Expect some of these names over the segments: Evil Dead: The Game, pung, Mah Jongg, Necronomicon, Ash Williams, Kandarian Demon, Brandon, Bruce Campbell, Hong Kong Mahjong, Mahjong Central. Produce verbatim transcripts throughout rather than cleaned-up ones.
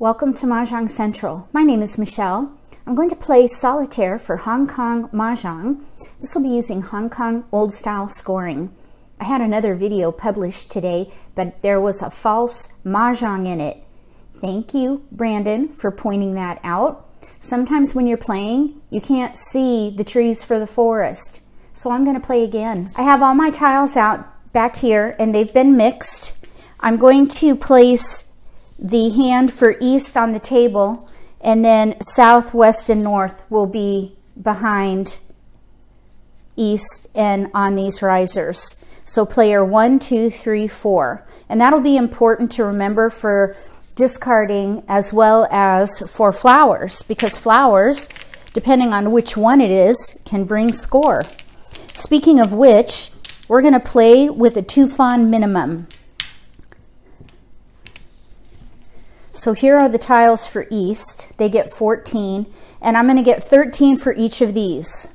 Welcome to Mahjong Central. My name is Michelle. I'm going to play solitaire for Hong Kong Mahjong. This will be using Hong Kong old style scoring. I had another video published today, but there was a false Mahjong in it. Thank you, Brandon, for pointing that out. Sometimes when you're playing, you can't see the trees for the forest. So I'm going to play again. I have all my tiles out back here and they've been mixed. I'm going to place the hand for east on the table, and then south, west, and north will be behind east and on these risers. So player one, two, three, four. And that'll be important to remember for discarding as well as for flowers, because flowers, depending on which one it is, can bring score. Speaking of which, we're gonna play with a two fan minimum. So here are the tiles for east. They get fourteen, and I'm going to get thirteen for each of these.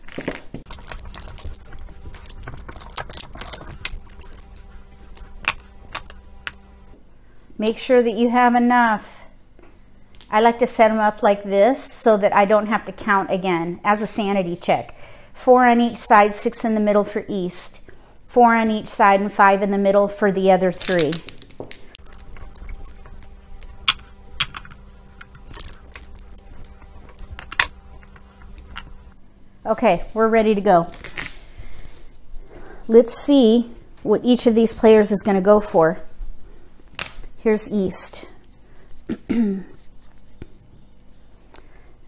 Make sure that you have enough. I like to set them up like this so that I don't have to count again as a sanity check. Four on each side, six in the middle for east, four on each side, and five in the middle for the other three. Okay, we're ready to go. Let's see what each of these players is going to go for. Here's east.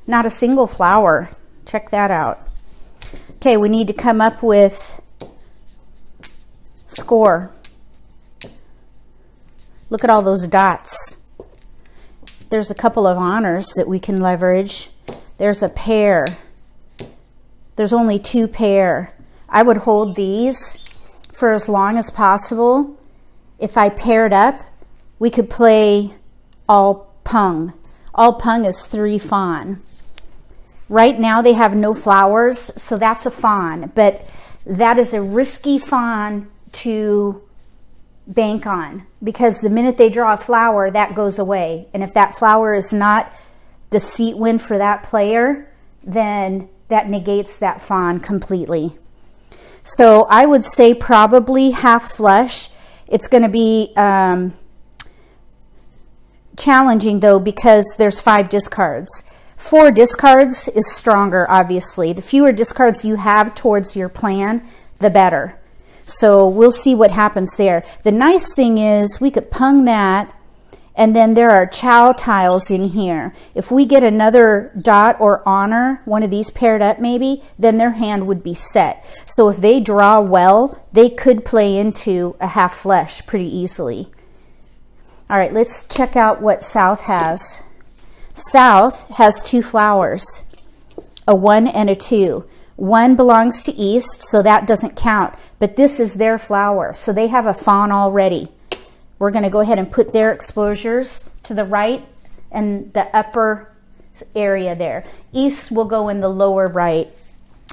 Not a single flower. Check that out. Okay, we need to come up with score. Look at all those dots. There's a couple of honors that we can leverage. There's a pair. There's only two pair. I would hold these for as long as possible. If I paired up, we could play all pung. All pung is three fan. Right now they have no flowers, so that's a fan, but that is a risky fan to bank on, because the minute they draw a flower, that goes away. And if that flower is not the seat win for that player, then that negates that fawn completely. So I would say probably half flush. It's going to be um, challenging though, because there's five discards. Four discards is stronger, obviously. The fewer discards you have towards your plan, the better. So we'll see what happens there. The nice thing is we could pung that, and then there are chow tiles in here. If we get another dot or honor, one of these paired up maybe, then their hand would be set. So if they draw well, they could play into a half flush pretty easily. All right, let's check out what south has. South has two flowers, a one and a two. One belongs to east, so that doesn't count, but this is their flower, so they have a fawn already. We're going to go ahead and put their exposures to the right and the upper area there. East will go in the lower right,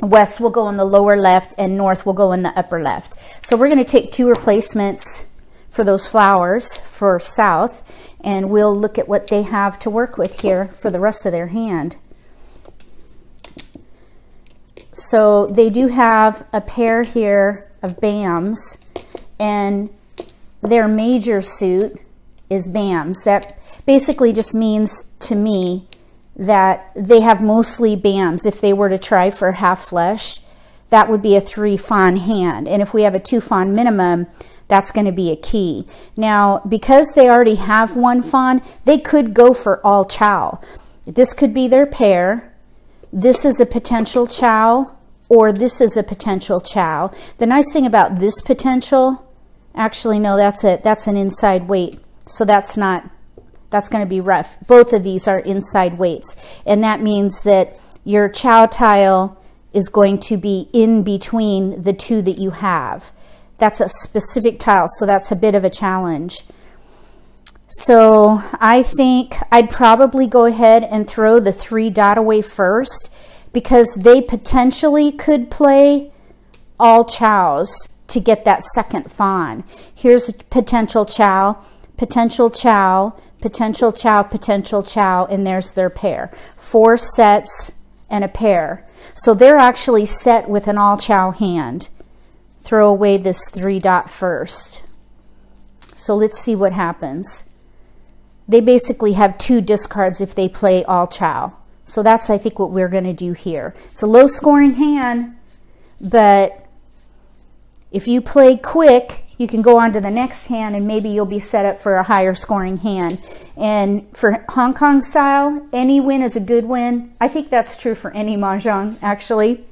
west will go in the lower left, and north will go in the upper left. So we're going to take two replacements for those flowers for south, and we'll look at what they have to work with here for the rest of their hand. So they do have a pair here of bams, and their major suit is bams. That basically just means to me that they have mostly bams. If they were to try for half flush, that would be a three fan hand. And if we have a two fan minimum, that's going to be a key. Now, because they already have one fan, they could go for all chow. This could be their pair. This is a potential chow, or this is a potential chow. The nice thing about this potential, actually, no, that's it. That's an inside weight. So that's not, that's going to be rough. Both of these are inside weights. And that means that your chow tile is going to be in between the two that you have. That's a specific tile. So that's a bit of a challenge. So I think I'd probably go ahead and throw the three dot away first, because they potentially could play all chows to get that second fawn. Here's a potential chow, potential chow, potential chow, potential chow, and there's their pair. Four sets and a pair. So they're actually set with an all chow hand. Throw away this three dot first. So let's see what happens. They basically have two discards if they play all chow. So that's, I think, what we're going to do here. It's a low scoring hand, but if you play quick, you can go on to the next hand and maybe you'll be set up for a higher scoring hand. And for Hong Kong style, any win is a good win. I think that's true for any Mahjong, actually.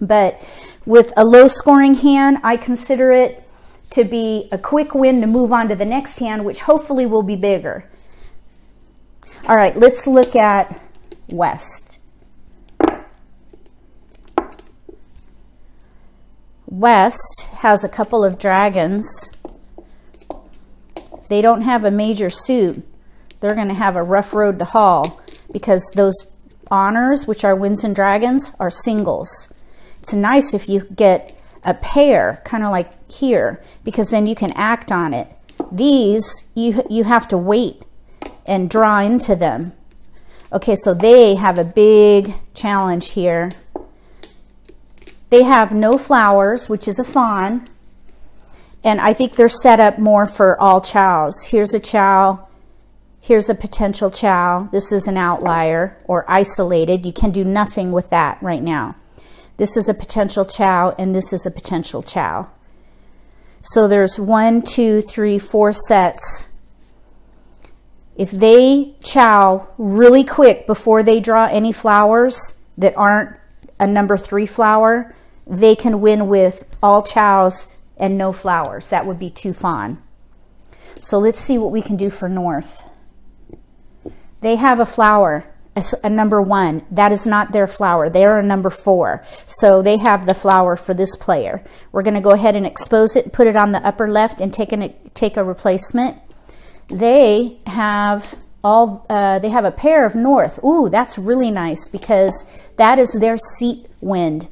But with a low scoring hand, I consider it to be a quick win to move on to the next hand, which hopefully will be bigger. All right, let's look at West. West has a couple of dragons. If they don't have a major suit, they're going to have a rough road to haul because those honors, which are wins and dragons, are singles. It's nice if you get a pair, kind of like here, because then you can act on it. These, you, you have to wait and draw into them. Okay, so they have a big challenge here. They have no flowers, which is a fawn, and I think they're set up more for all chows. Here's a chow, here's a potential chow. This is an outlier or isolated. You can do nothing with that right now. This is a potential chow, and this is a potential chow. So there's one, two, three, four sets. If they chow really quick before they draw any flowers that aren't a number three flower, they can win with all chows and no flowers. That would be too fawn. So let's see what we can do for North. They have a flower, a number one. That is not their flower. They are a number four. So they have the flower for this player. We're going to go ahead and expose it, put it on the upper left, and take, an, take a replacement. They have all, uh, they have a pair of North. Ooh, that's really nice because that is their seat wind.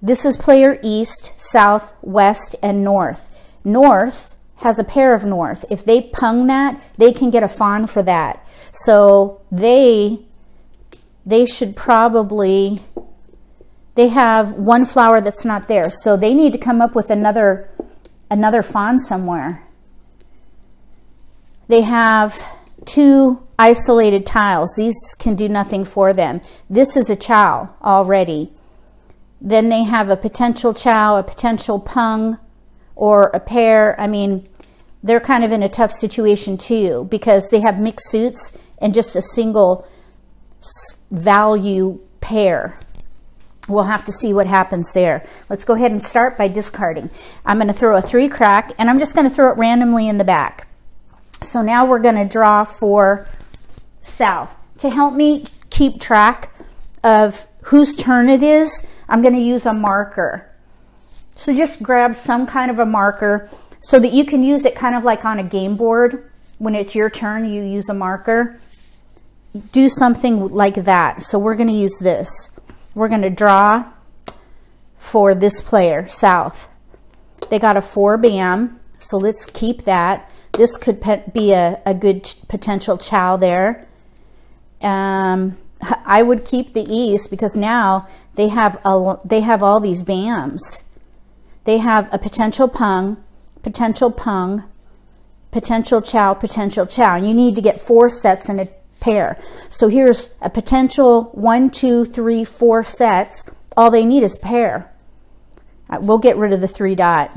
This is player East, South, West, and North. North has a pair of North. If they pung that, they can get a fawn for that. So they, they should probably, they have one flower that's not there. So they need to come up with another, another fawn somewhere. They have two isolated tiles. These can do nothing for them. This is a chow already. Then they have a potential chow, a potential pung, or a pair. I mean, they're kind of in a tough situation too because they have mixed suits and just a single value pair. We'll have to see what happens there. Let's go ahead and start by discarding. I'm going to throw a three crack and I'm just going to throw it randomly in the back. So now we're going to draw for South. To help me keep track of whose turn it is, I'm going to use a marker. So just grab some kind of a marker so that you can use it kind of like on a game board. When it's your turn, you use a marker. Do something like that. So we're going to use this. We're going to draw for this player, South. They got a four bam, so let's keep that. This could be a, a good potential chow there. Um, I would keep the East because now they have, a, they have all these bams. They have a potential pung, potential pung, potential chow, potential chow. You need to get four sets in a pair. So here's a potential one, two, three, four sets. All they need is a pair. We'll get rid of the three dot.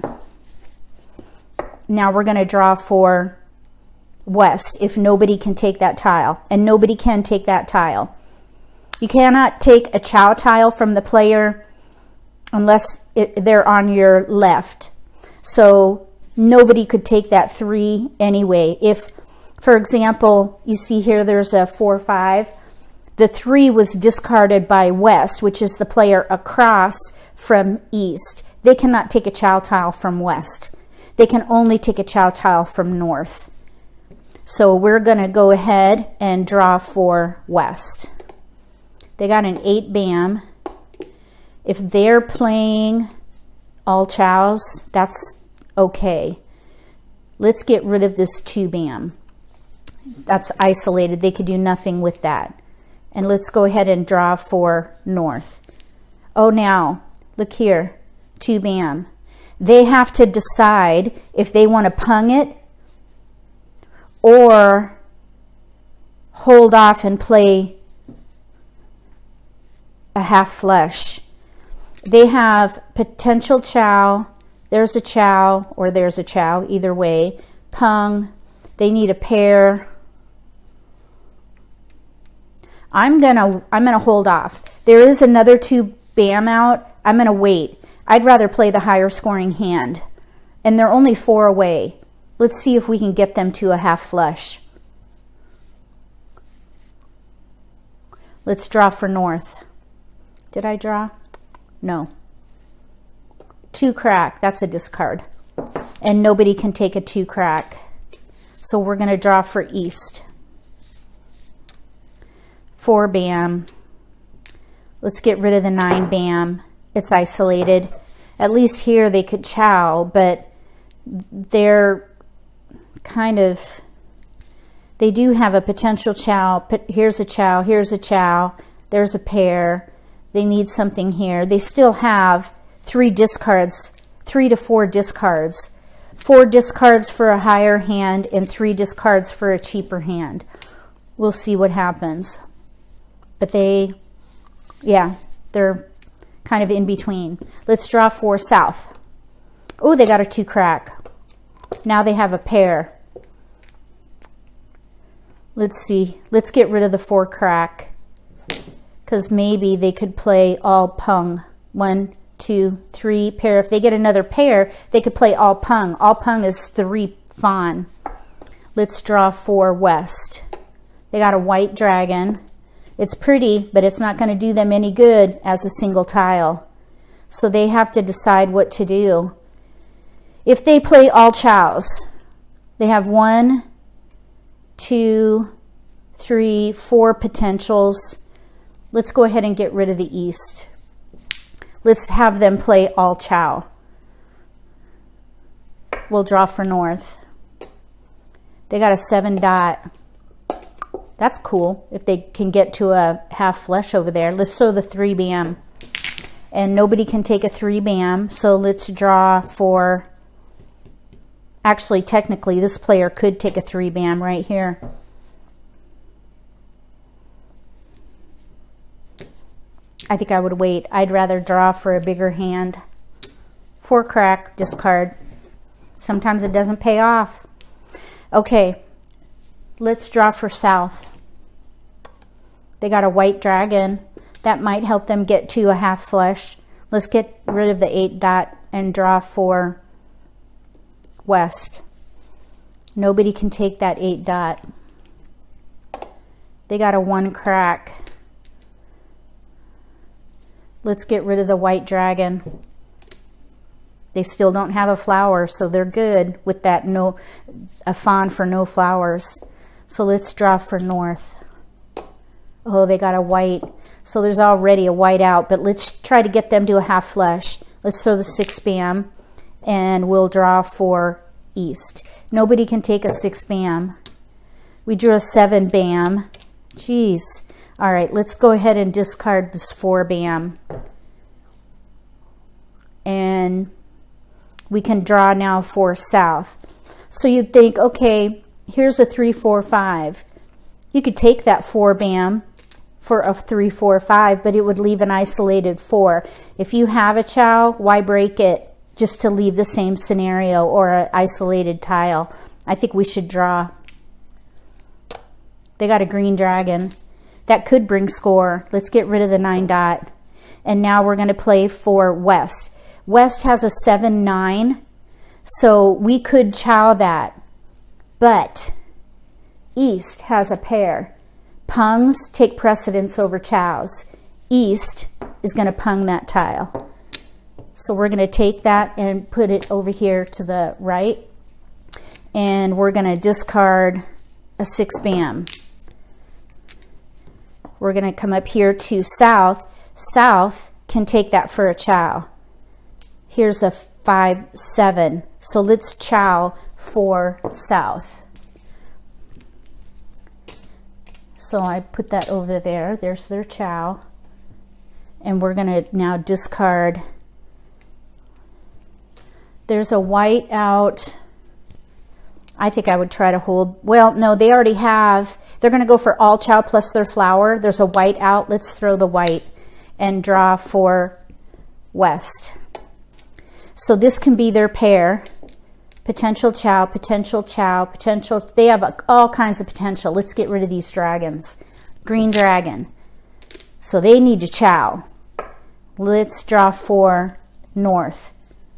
Now we're going to draw for West if nobody can take that tile. And nobody can take that tile. You cannot take a chow tile from the player unless it, they're on your left. So nobody could take that three anyway. If, for example, you see here there's a four, five. The three was discarded by West, which is the player across from East. They cannot take a chow tile from West. They can only take a chow tile from North. So we're going to go ahead and draw for West. They got an eight bam. If they're playing all chows, that's okay. Let's get rid of this two bam. That's isolated. They could do nothing with that. And let's go ahead and draw for north. Oh, now, look here. Two bam. They have to decide if they want to pung it or hold off and play a half flush. They have potential chow. There's a chow or there's a chow. Either way. Pung. They need a pair. I'm gonna I'm gonna hold off. There is another two bam out. I'm gonna wait. I'd rather play the higher scoring hand. And they're only four away. Let's see if we can get them to a half flush. Let's draw for north. Did I draw? No. Two crack, that's a discard. And nobody can take a two crack. So we're gonna draw for east. Four bam. Let's get rid of the nine bam. It's isolated. At least here they could chow, but they're kind of, they do have a potential chow. Here's a chow, here's a chow, there's a pair. They need something here. They still have three discards, three to four discards. Four discards for a higher hand and three discards for a cheaper hand. We'll see what happens. But they, yeah, they're kind of in between. Let's draw for south. Oh, they got a two crack. Now they have a pair. Let's see. Let's get rid of the four crack. Because maybe they could play all pung. One, two, three, pair. If they get another pair, they could play all pung. All pung is three fawn. Let's draw for west. They got a white dragon. It's pretty, but it's not going to do them any good as a single tile. So they have to decide what to do. If they play all chows, they have one, two, three, four potentials. Let's go ahead and get rid of the east. Let's have them play all chow. We'll draw for north. They got a seven dot. That's cool if they can get to a half flush over there. Let's throw the three bam. And nobody can take a three bam, so let's draw for, actually technically this player could take a three bam right here. I think I would wait. I'd rather draw for a bigger hand. Four crack, discard. Sometimes it doesn't pay off. Okay, let's draw for south. They got a white dragon. That might help them get to a half flush. Let's get rid of the eight dot and draw for west. Nobody can take that eight dot. They got a one crack. Let's get rid of the white dragon. They still don't have a flower, so they're good with that no, a fawn for no flowers. So let's draw for north. Oh, they got a white. So there's already a white out, but let's try to get them to a half flush. Let's throw the six bam, and we'll draw for east. Nobody can take a six bam. We drew a seven bam. Jeez. All right, let's go ahead and discard this four bam. And we can draw now for south. So you'd think, okay, here's a three, four, five. You could take that four bam for a three, four, five, but it would leave an isolated four. If you have a chow, why break it just to leave the same scenario or an isolated tile? I think we should draw. They got a green dragon. That could bring score. Let's get rid of the nine dot. And now we're going to play for west. West has a seven, nine. So we could chow that. But east has a pair. Pungs take precedence over chows. East is going to pung that tile. So we're going to take that and put it over here to the right. And we're going to discard a six bam. We're going to come up here to south. South can take that for a chow. Here's a five, seven. So let's chow for south. So I put that over there. There's their chow. And we're gonna now discard. There's a white out. I think I would try to hold, well, no, they already have, they're gonna go for all chow plus their flour. There's a white out, let's throw the white and draw for West. So this can be their pair. Potential chow, potential chow, potential, they have all kinds of potential. Let's get rid of these dragons. Green dragon. So they need to chow. Let's draw for North.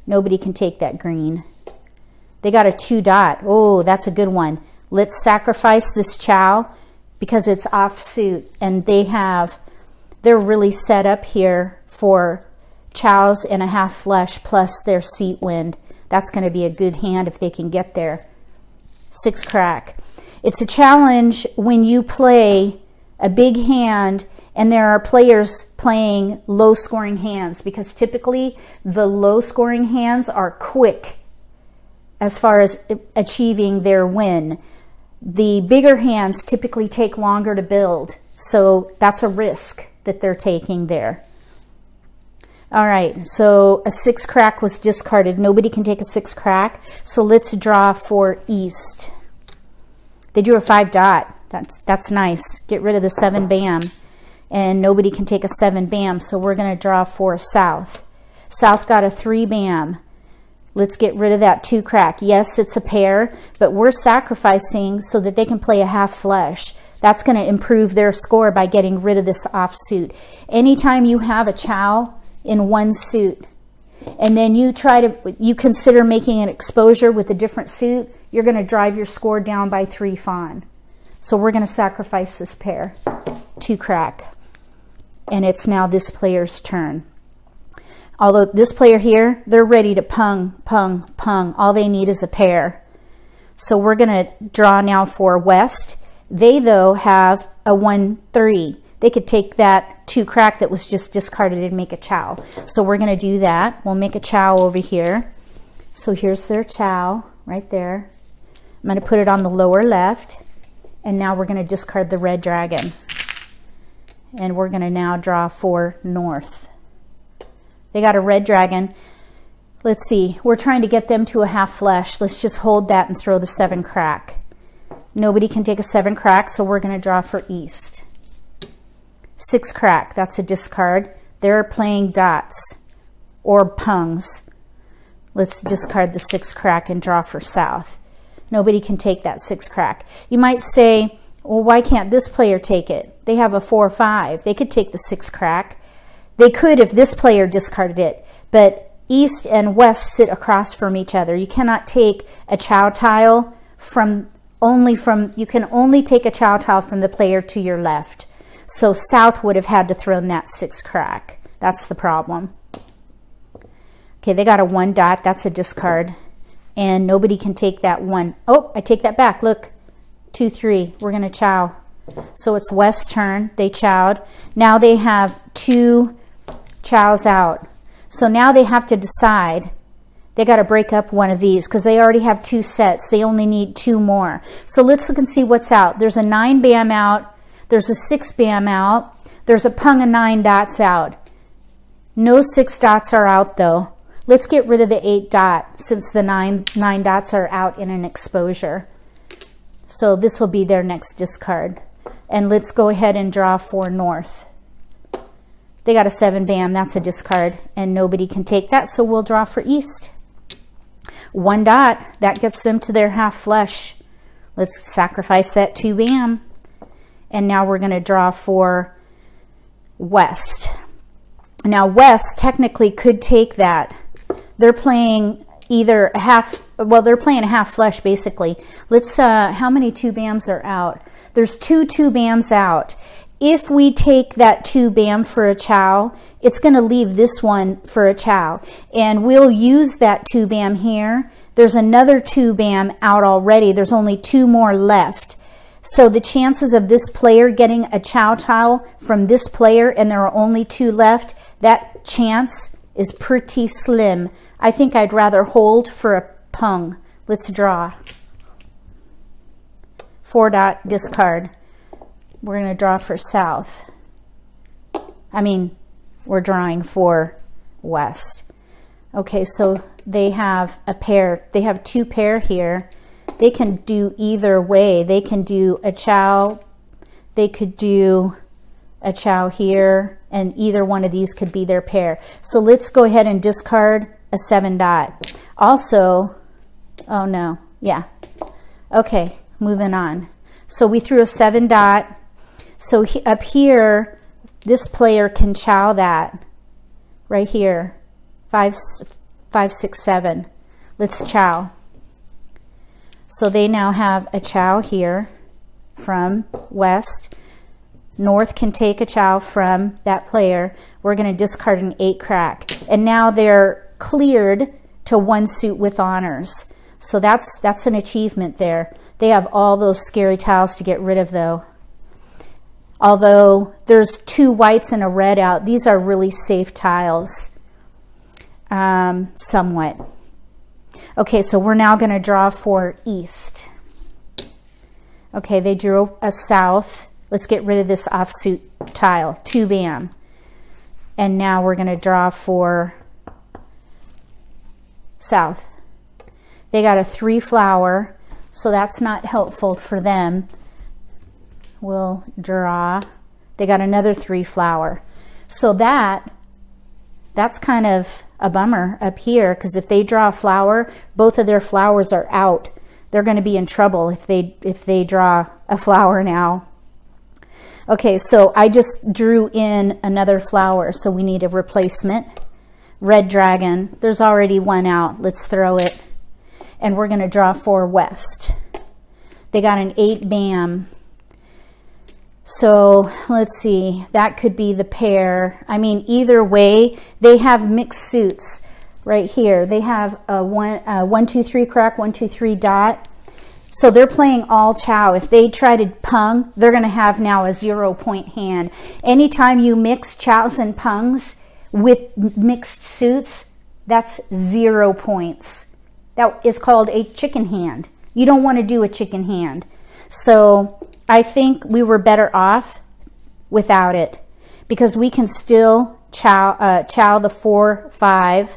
Nobody can take that green. They got a two dot. Oh, that's a good one. Let's sacrifice this chow because it's offsuit and they have, they're really set up here for chows and a half flush plus their seat wind. That's going to be a good hand if they can get there. Six crack. It's a challenge when you play a big hand and there are players playing low scoring hands because typically the low scoring hands are quick as far as achieving their win. The bigger hands typically take longer to build, so that's a risk that they're taking there. All right, so a six crack was discarded. Nobody can take a six crack, so let's draw for East. They drew a five dot, that's, that's nice. Get rid of the seven bam, and nobody can take a seven bam, so we're gonna draw for South. South got a three bam. Let's get rid of that two crack. Yes, it's a pair, but we're sacrificing so that they can play a half flush. That's going to improve their score by getting rid of this offsuit. Anytime you have a chow in one suit and then you try to, you consider making an exposure with a different suit, you're going to drive your score down by three fawn. So we're going to sacrifice this pair, two crack. And it's now this player's turn. Although this player here, they're ready to pung, pung, pung. All they need is a pair. So we're going to draw now for West. They, though, have a one three. They could take that two crack that was just discarded and make a chow. So we're going to do that. We'll make a chow over here. So here's their chow right there. I'm going to put it on the lower left. And now we're going to discard the red dragon. And we're going to now draw for North. They got a red dragon. Let's see, we're trying to get them to a half flush. Let's just hold that and throw the seven crack. Nobody can take a seven crack, so we're gonna draw for East. Six crack, that's a discard. They're playing dots or pungs. Let's discard the six crack and draw for South. Nobody can take that six crack. You might say, well, why can't this player take it? They have a four or five, they could take the six crack. They could if this player discarded it, but East and West sit across from each other. You cannot take a chow tile from only from, you can only take a chow tile from the player to your left. So South would have had to throw in that six crack. That's the problem. Okay, they got a one dot, that's a discard. And nobody can take that one. Oh, I take that back, look. Two, three, we're gonna chow. So it's West's turn, they chowed. Now they have two chows out. So now they have to decide. They got to break up one of these because they already have two sets. They only need two more. So let's look and see what's out. There's a nine bam out. There's a six bam out. There's a pung of nine dots out. No six dots are out though. Let's get rid of the eight dot since the nine, nine dots are out in an exposure. So this will be their next discard. And let's go ahead and draw for North. They got a seven bam, that's a discard, and nobody can take that, so we'll draw for East. One dot, that gets them to their half flush. Let's sacrifice that two bam. And now we're gonna draw for West. Now West technically could take that. They're playing either a half, well, they're playing a half flush basically. Let's, uh, how many two bams are out? There's two two bams out. If we take that two bam for a chow, it's going to leave this one for a chow. And we'll use that two bam here. There's another two bam out already. There's only two more left. So the chances of this player getting a chow tile from this player, and there are only two left, that chance is pretty slim. I think I'd rather hold for a pung. Let's draw. Four dot, discard. we're going to draw for south. I mean, we're drawing for west. Okay, so they have a pair. They have two pair here. They can do either way. They can do a chow. They could do a chow here, and either one of these could be their pair. So let's go ahead and discard a seven dot. Also, oh no, yeah. Okay, moving on. So we threw a seven dot. So he, up here, this player can chow that right here. Five, five, six, seven. Let's chow. So they now have a chow here from west. North can take a chow from that player. We're going to discard an eight crack. And now they're cleared to one suit with honors. So that's that's an achievement there. They have all those scary tiles to get rid of though. Although there's two whites and a red out, these are really safe tiles, um, somewhat. Okay, so we're now gonna draw for east. Okay, they drew a south. Let's get rid of this offsuit tile, two bam. And now we're gonna draw for south. They got a three flower, so that's not helpful for them. We'll draw. They got another three flower. So that, that's kind of a bummer up here, because if they draw a flower, both of their flowers are out. They're gonna be in trouble if they, if they draw a flower now. Okay, so I just drew in another flower, so we need a replacement. Red dragon, there's already one out. Let's throw it. And we're gonna draw four west. They got an eight bam. So let's see, that could be the pair. I mean, either way, they have mixed suits right here. They have a one, a one, two, three crack, one, two, three dot. So they're playing all chow. If they try to pung, they're gonna have now a zero point hand. Anytime you mix chows and pungs with mixed suits, that's zero points. That is called a chicken hand. You don't want to do a chicken hand. So I think we were better off without it, because we can still chow, uh, chow the four, five.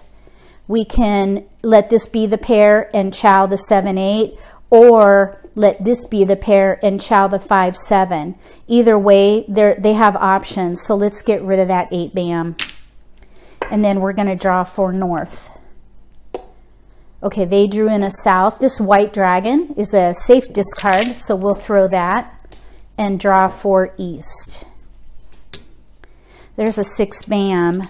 We can let this be the pair and chow the seven, eight, or let this be the pair and chow the five, seven. Either way, they have options. So let's get rid of that eight bam. And then we're going to draw for north. Okay, they drew in a south. This white dragon is a safe discard, so we'll throw that and draw for east. There's a six bam.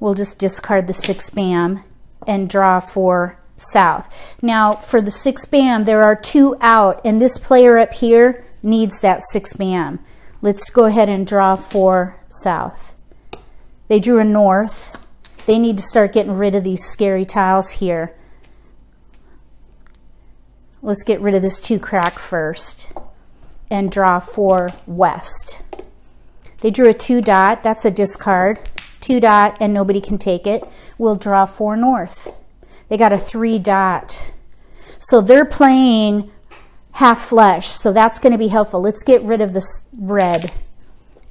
We'll just discard the six bam and draw for south. Now, for the six bam, there are two out, and this player up here needs that six bam. Let's go ahead and draw for south. They drew a north. They need to start getting rid of these scary tiles here. Let's get rid of this two crack first and draw for west. They drew a two dot, that's a discard. Two dot and nobody can take it. We'll draw for north. They got a three dot. So they're playing half flush, so that's gonna be helpful. Let's get rid of this red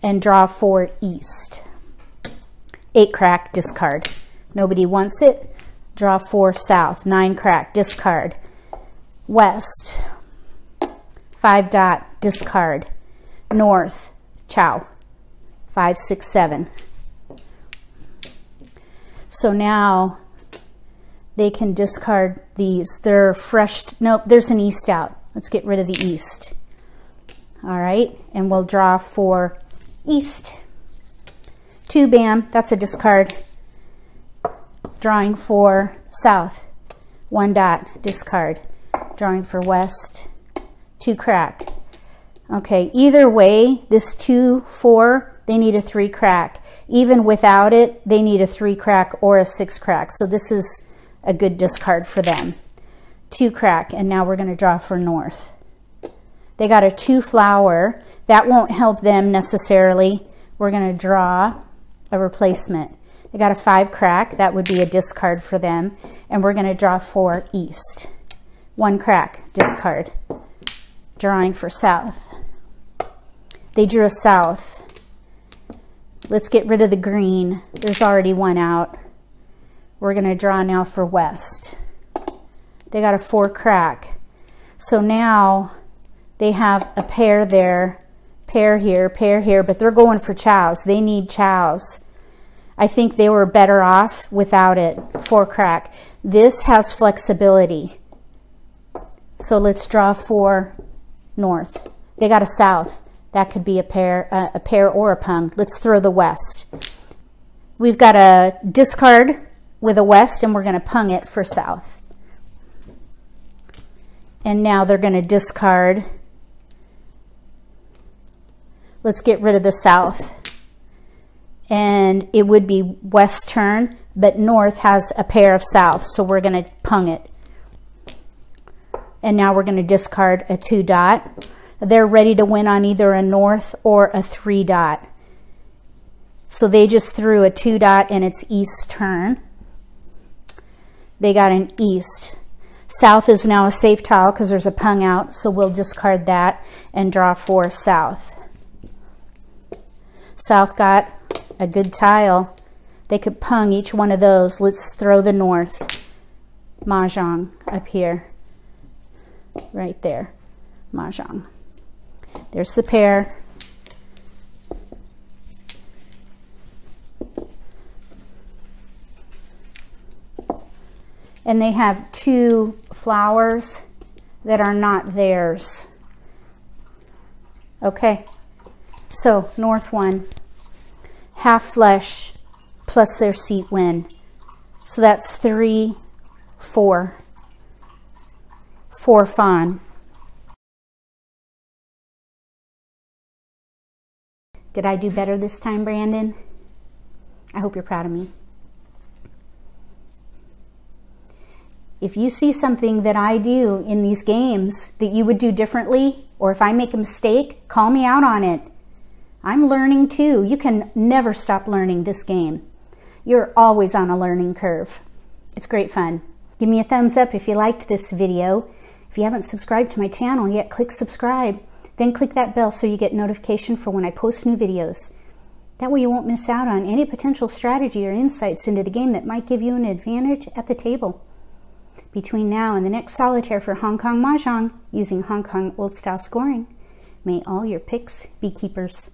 and draw for east. Eight crack, discard. Nobody wants it. Draw four south. Nine crack, discard. West. Five dot, discard. North, chow. Five, six, seven. So now they can discard these. They're fresh. Nope, there's an east out. Let's get rid of the east. All right, and we'll draw for east. Two bam, that's a discard. Drawing for south, one dot, discard. Drawing for west, two crack. Okay, either way, this two, four, they need a three crack. Even without it, they need a three crack or a six crack. So this is a good discard for them. Two crack, and now we're gonna draw for north. They got a two flower. That won't help them necessarily. We're gonna draw a replacement. They got a five crack, that would be a discard for them, and we're gonna draw for east. One crack, discard. Drawing for south. They drew a south. Let's get rid of the green. There's already one out. We're going to draw now for west. They got a four crack. So now they have a pair there, pair here, pair here, but they're going for chows. They need chows. I think they were better off without it. Four crack. This has flexibility. So let's draw four north. They got a south. That could be a pair, uh, a pair or a pung. Let's throw the west. We've got a discard with a west, and we're going to pung it for south. And now they're going to discard. Let's get rid of the south. And it would be west turn, but north has a pair of south, so we're going to pung it. And now we're going to discard a two dot. They're ready to win on either a north or a three dot. So they just threw a two dot and it's east turn. They got an east. South is now a safe tile because there's a pung out, so we'll discard that and draw four south. South got a good tile. They could pung each one of those. Let's throw the north. Mahjong up here. Right there. Mahjong. There's the pair. And they have two flowers that are not theirs. Okay, so north one, half flush plus their seat win. So that's three, four, four fawn. Did I do better this time, Brandon? I hope you're proud of me. If you see something that I do in these games that you would do differently, or if I make a mistake, call me out on it. I'm learning too. You can never stop learning this game. You're always on a learning curve. It's great fun. Give me a thumbs up if you liked this video. If you haven't subscribed to my channel yet, click subscribe. Then click that bell so you get notification for when I post new videos. That way you won't miss out on any potential strategy or insights into the game that might give you an advantage at the table. Between now and the next solitaire for Hong Kong Mahjong, using Hong Kong old style scoring, may all your picks be keepers.